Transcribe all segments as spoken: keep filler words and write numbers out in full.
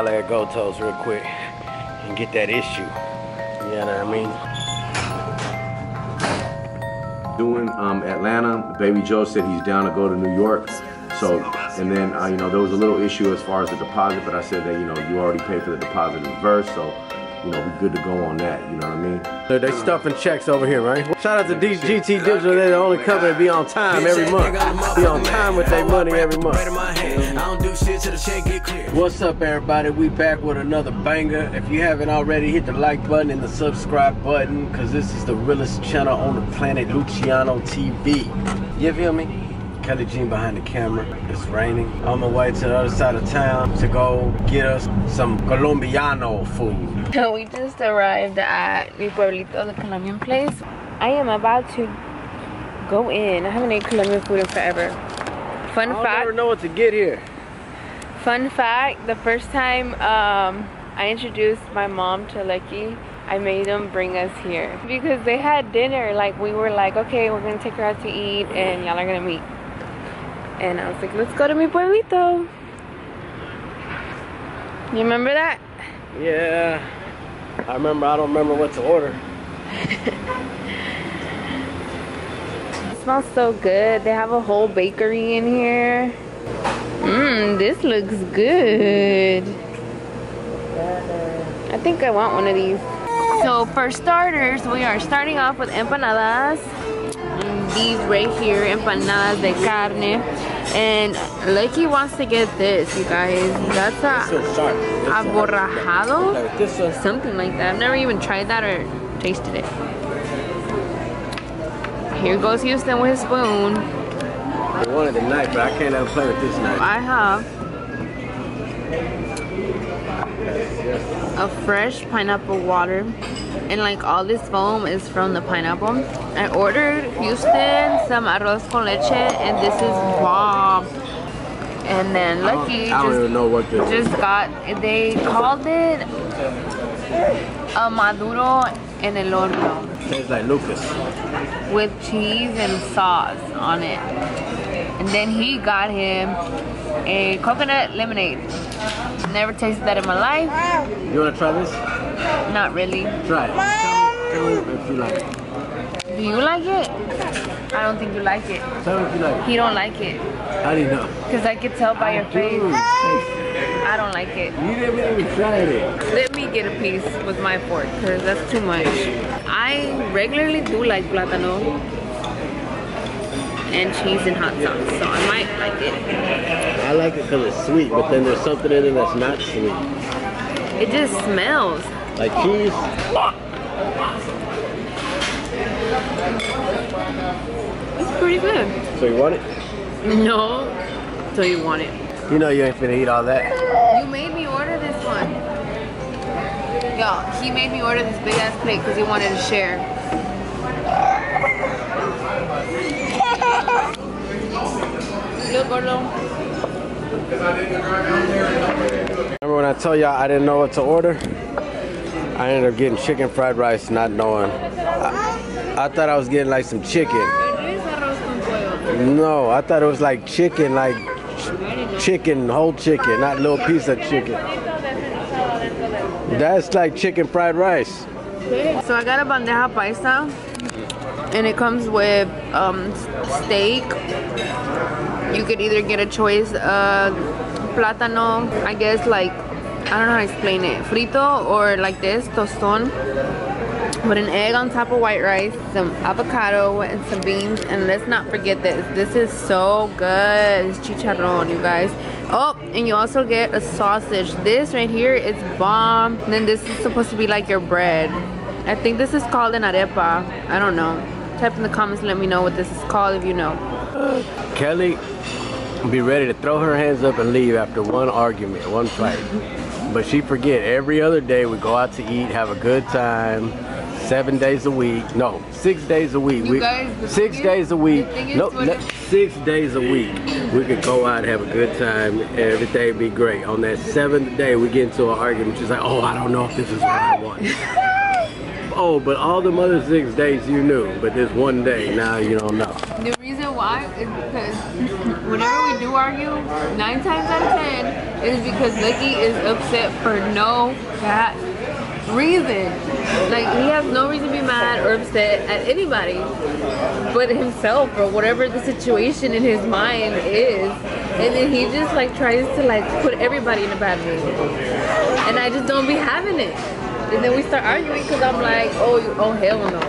holler at Goto's real quick and get that issue. You know what I mean? Doing um, Atlanta, Baby Joe said he's down to go to New York. So, and then, uh, you know, there was a little issue as far as the deposit, but I said that, you know, you already paid for the deposit in reverse, so, you know, we're good to go on that, you know what I mean? So they stuffing checks over here, right? Shout out to D G T Digital, they're the only company to be on time every month. Be on time with their money every month. What's up, everybody? We back with another banger. If you haven't already, hit the like button and the subscribe button, because this is the realest channel on the planet, Luciano T V. You feel me? Kelly Jean behind the camera. It's raining. On my way to the other side of town to go get us some Colombiano food. We just arrived at Mi Pueblito, the Colombian place. I am about to go in. I haven't ate Colombian food in forever. Fun fact. I never know what to get here. Fun fact, the first time um, I introduced my mom to Lucky, I made them bring us here. Because they had dinner, like we were like, okay, we're gonna take her out to eat and y'all are gonna meet. And I was like, let's go to Mi Pueblito. You remember that? Yeah. I remember, I don't remember what to order. It smells so good. They have a whole bakery in here. Mmm, this looks good. I think I want one of these. So for starters, we are starting off with empanadas. These right here, empanadas de carne, and Lucky wants to get this, you guys. That's a aborrajado, something like that. I've never even tried that or tasted it. Here goes Houston with his spoon. I wanted the knife, but I can't ever play with this knife. I have a fresh pineapple water. And like all this foam is from the pineapple. I ordered Houston, some arroz con leche, and this is bomb. And then Lucky just, I don't even know what this just got, they called it a maduro en el horno. Tastes like Lucas. With cheese and sauce on it. And then he got him a coconut lemonade. Never tasted that in my life. You wanna try this? Not really. Try it. Tell me if you like it. Do you like it? I don't think you like it. Tell me if you like it. He don't like it. How do you know? Because I could tell by I your do. face. I don't like it. You didn't even try it. Let me get a piece with my fork because that's too much. I regularly do like plátano and cheese and hot sauce, so I might like it. I like it because it's sweet, but then there's something in it that's not sweet. It just smells. Like cheese. It's pretty good. So you want it? No. So you want it. You know you ain't finna eat all that. You made me order this one. Y'all, he made me order this big ass plate because he wanted to share. Look, Gordo. Remember when I told y'all I didn't know what to order? I ended up getting chicken fried rice, not knowing. I, I thought I was getting like some chicken. No, I thought it was like chicken, like ch chicken, whole chicken, not little piece of chicken. That's like chicken fried rice. So I got a bandeja paisa, and it comes with um, steak. You could either get a choice of plátano, I guess, like, I don't know how to explain it. Frito or like this, tostón. With an egg on top of white rice, some avocado and some beans. And let's not forget this. This is so good. It's chicharrón, you guys. Oh, and you also get a sausage. This right here is bomb. And then this is supposed to be like your bread. I think this is called an arepa. I don't know. Type in the comments, let me know what this is called if you know. Kelly, be ready to throw her hands up and leave after one argument, one fight. But she forget, every other day we go out to eat, have a good time, seven days a week. No, six days a week. We, guys, six days is, a week. Nope, no, six days a week. We could go out and have a good time. Everything be great. On that seventh day, we get into an argument. She's like, oh, I don't know if this is what I want. Oh, but all the other six days you knew. But this one day, now you don't know. The reason why? Is because whenever we do argue, nine times out of ten, it is because Lucky is upset for no bad reason. Like, he has no reason to be mad or upset at anybody but himself or whatever the situation in his mind is. And then he just like tries to like put everybody in a bad mood. And I just don't be having it. And then we start arguing because I'm like, oh, oh hell no,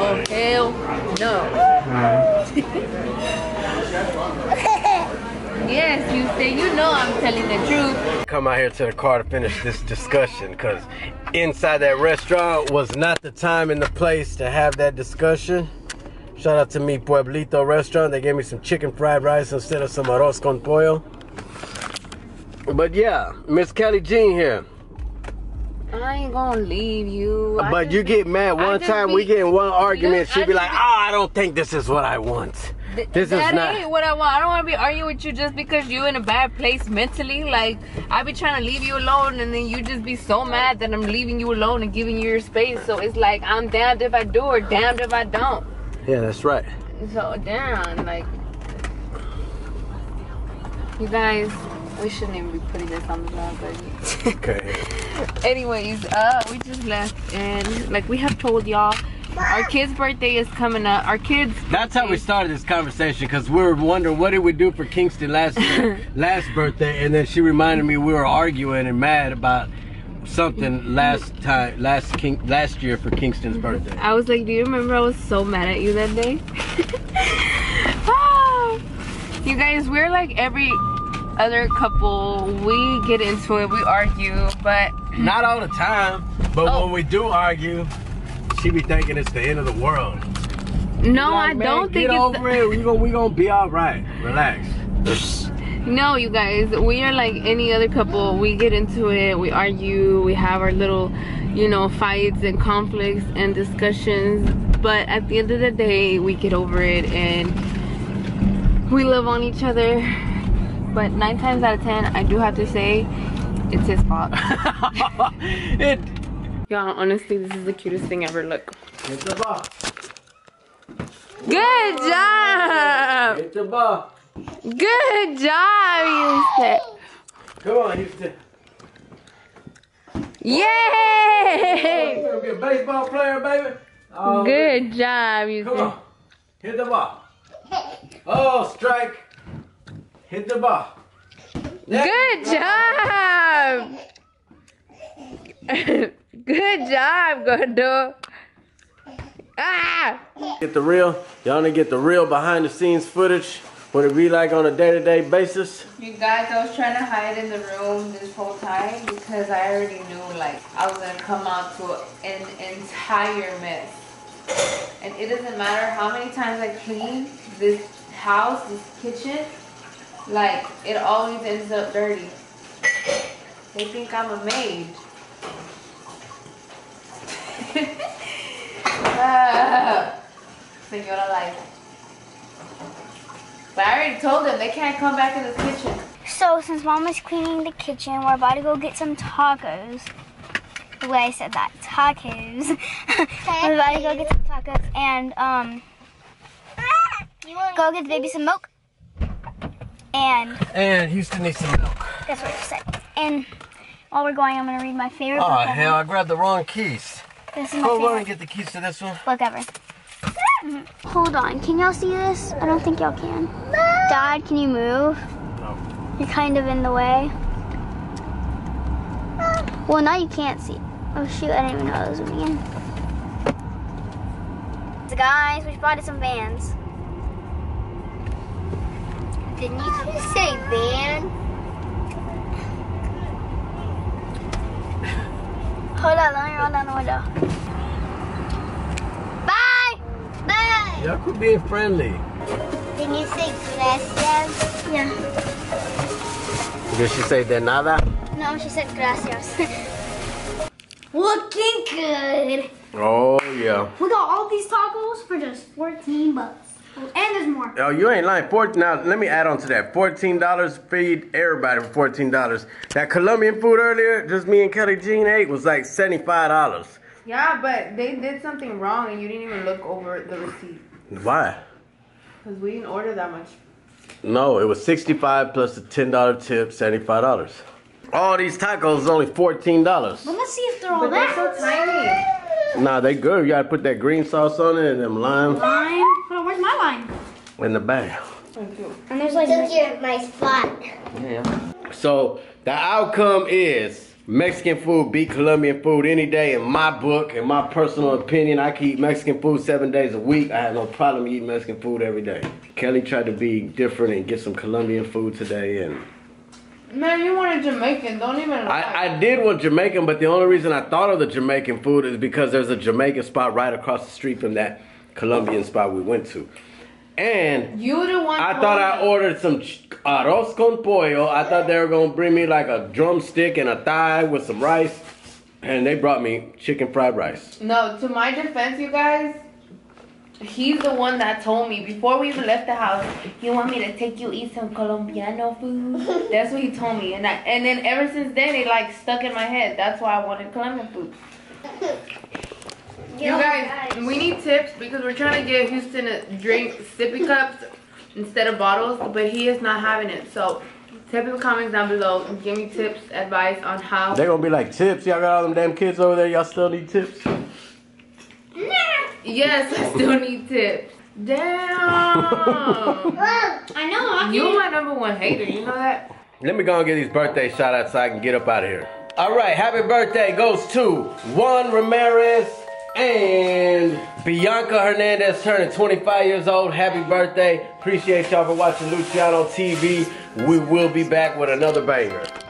oh hell no. Yes, you say, you know I'm telling the truth. Come out here to the car to finish this discussion, because inside that restaurant was not the time and the place to have that discussion. Shout out to Mi Pueblito restaurant. They gave me some chicken fried rice instead of some arroz con pollo. But yeah, Miss Kelly Jean here. I ain't gonna leave you. But you get mad one time, we get in one argument, she be like, oh, I don't think this is what I want. This is not. That ain't what I want. I don't want to be arguing with you just because you're in a bad place mentally. Like, I be trying to leave you alone, and then you just be so mad that I'm leaving you alone and giving you your space. So it's like, I'm damned if I do or damned if I don't. Yeah, that's right. So, damn, like, you guys... We shouldn't even be putting this on the vlog, buddy. Okay. Anyways, uh, we just left, and like we have told y'all, our kid's birthday is coming up. Our kids. That's how we started this conversation, because we were wondering what did we do for Kingston last year, last birthday, and then she reminded me we were arguing and mad about something last time, last King, last year for Kingston's birthday. I was like, do you remember? I was so mad at you that day. Ah, you guys, we're like every other couple, we get into it, we argue, but not all the time. But oh, when we do argue, she be thinking it's the end of the world. No, like, I don't think it's over it. We gon' we gon' be all right. Relax. No, you guys, we are like any other couple. We get into it, we argue, we have our little, you know, fights and conflicts and discussions. But at the end of the day, we get over it and we love on each other. But nine times out of ten, I do have to say, it's his fault. it. Y'all, honestly, this is the cutest thing ever. Look. Hit the ball. Good job. Hit the ball. Good job, Houston. Come on, Houston. Yay! You're gonna be a baseball player, baby. Oh, good man. Job, Houston. Come on. Hit the ball. Oh, strike. Hit the ball. Next. Good job. Good job, Gordo. Ah! Get the real. Y'all need to get the real behind the scenes footage. What it be like on a day-to-day basis. You guys, I was trying to hide in the room this whole time because I already knew like I was gonna come out to an entire mess. And it doesn't matter how many times I clean this house, this kitchen. Like, it always ends up dirty. They think I'm a maid. uh, Senora life. But I already told them they can't come back in the kitchen. So, since Mom is cleaning the kitchen, we're about to go get some tacos. The way I said that, tacos. We're about to go get some tacos and, um, you wanna go get the baby some milk. And, and Houston needs some milk. That's what you said. And while we're going, I'm going to read my favorite oh, book. Oh, hell, I grabbed the wrong keys. This is Hold on and get the keys to this one. Look over. Mm-hmm. Hold on. Can y'all see this? I don't think y'all can. No. Dad, can you move? No. You're kind of in the way. No. Well, now you can't see. Oh, shoot. I didn't even know those were in. So, guys, we bought some Vans. Didn't you just say Van? Hold on, let me roll down the window. Bye! Bye! Y'all could be friendly. Didn't you say gracias? Yeah. Did she say de nada? No, she said gracias. Looking good! Oh, yeah. We got all these tacos for just fourteen bucks. And there's more. Oh, you ain't lying. Four, now, let me add on to that. fourteen dollars, feed everybody for fourteen dollars. That Colombian food earlier, just me and Kelly Jean ate, was like seventy-five dollars. Yeah, but they did something wrong and you didn't even look over the receipt. Why? Because we didn't order that much. No, it was sixty-five plus the ten dollar tip, seventy-five dollars. All these tacos is only fourteen dollars. Well, let's see if they're all that. They're so tiny. Nah, they good. You gotta put that green sauce on it and them lime. Lime? Oh, where's my lime? In the bag. Thank you. And there's like your, my spot. Yeah. So the outcome is Mexican food beat Colombian food any day in my book, in my personal opinion. I can eat Mexican food seven days a week. I have no problem eating Mexican food every day. Kelly tried to be different and get some Colombian food today. And man, you wanted Jamaican. Don't even lie. I, I did want Jamaican, but the only reason I thought of the Jamaican food is because there's a Jamaican spot right across the street from that Colombian spot we went to. And you the one I thought I ordered some arroz con pollo. I thought they were going to bring me like a drumstick and a thigh with some rice. And they brought me chicken fried rice. No, to my defense, you guys, he's the one that told me before we even left the house, you want me to take you eat some Colombiano food? That's what he told me. And I, and then ever since then, it like stuck in my head. That's why I wanted Colombian food. You guys, we need tips because we're trying to give Houston a drink, sippy cups instead of bottles, but he is not having it. So, type in the comments down below and give me tips, advice on how. They're gonna be like, tips? Y'all got all them damn kids over there, y'all still need tips? Yes, I still need tips. Damn. I know. I'm You're my number one hater, you know that? Let me go and get these birthday shout outs so I can get up out of here. All right, happy birthday goes to Juan Ramirez. And Bianca Hernandez turning twenty-five years old. Happy birthday. Appreciate y'all for watching Luciano T V. We will be back with another banger.